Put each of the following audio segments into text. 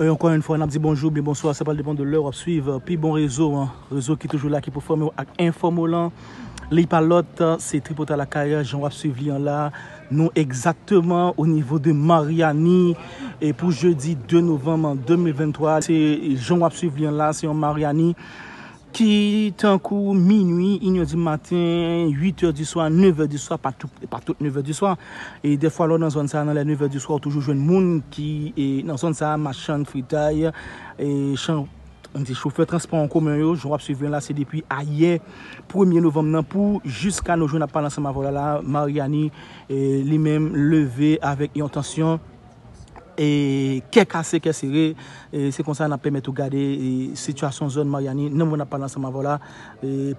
Et encore une fois, on a dit bonjour, bien bonsoir, ça va dépendre de l'heure à suivre. Puis bon réseau, hein. Réseau qui est toujours là, qui est pour former avec Informolant. Les palotes, c'est Tripotay Lakay, j'en vais suivre là. Nous exactement au niveau de Mariani. Et pour jeudi 2 novembre 2023, c'est j'en vais suivre là, c'est en Mariani. Qui est un coup minuit, 1h du matin, 8h du soir, 9h du soir, pas toutes 9h du soir. Et des fois, là, dans zone ça, dans les 9h du soir, toujours jeune monde qui est dans zone ça, marchand de fritaille, et chauffeur transport en commun, je vais suivre là, c'est depuis hier, 1er novembre, pour jusqu'à nos jours, on a parlé ensemble, voilà, là, Mariani, lui-même, levé avec intention. Et qu'est cassé, qu'est serré, c'est comme ça qu'on a permis de garder la situation zone Mariani. Nous on a parlé ensemble, voilà,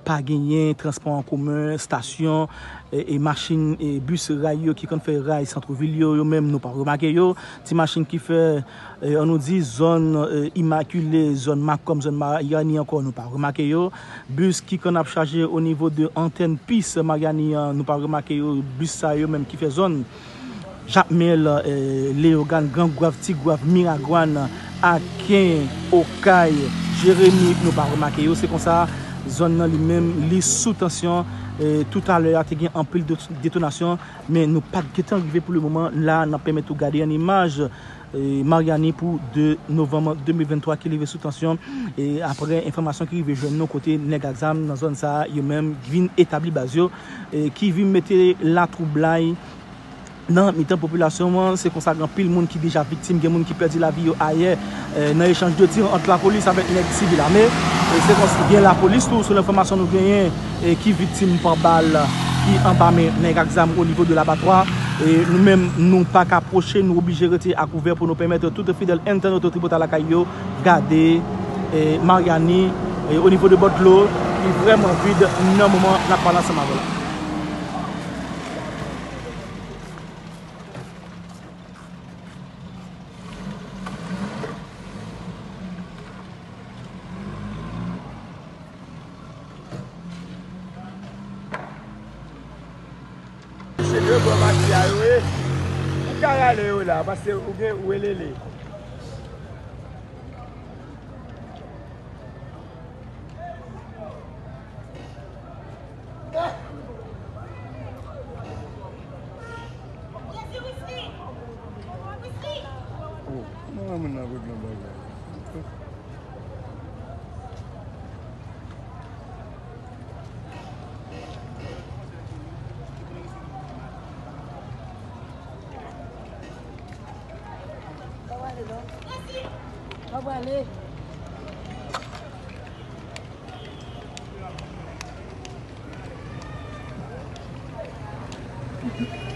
pas gagné, transport en commun, station, et machine, et bus rail qui quand fait rail centre-ville, même nous pas remarqué, des machines qui fait, on nous dit zone immaculée, zone marque comme zone Mariani encore nous pas remarqué, bus qui qu'on a chargé au niveau de antenne piste Mariani nous pas remarqué, bus ça même qui fait zone. Jacmel, Léogane, Grand Guave, Tigouave, Miragouane, Akin, Okaï, Jérémy, nous pas remarqué. C'est comme ça, zone lui-même, les sous tension. Tout à l'heure, il y a eu un peu de détonation, mais nous pas arrivé pour le moment. Là, nous permettons de garder une image Mariani pour 2 novembre 2023 qui est sous tension. Et après, information qui arrive de nos côtés, Neg Exam, dans la zone ça, il y a même établi Basio, qui vient mettre la troublaille. Dans la population, c'est consacrant pile monde qui déjà victime, des gens qui perdent la vie ailleurs, dans l'échange de tirs entre la police avec les civils armés. C'est consacrant la police, tout sur l'information nous gagnons, qui victime par balle, qui embamé les examens au niveau de l'abattoir. Et nous-mêmes, nous pas qu'approcher, nous obligés de rester à couvert pour nous permettre tout fidèle internaute au Tripotay Lakay garder Mariani au niveau de Botlo, qui est vraiment vide, normalement, la balance à parce que où est les allez.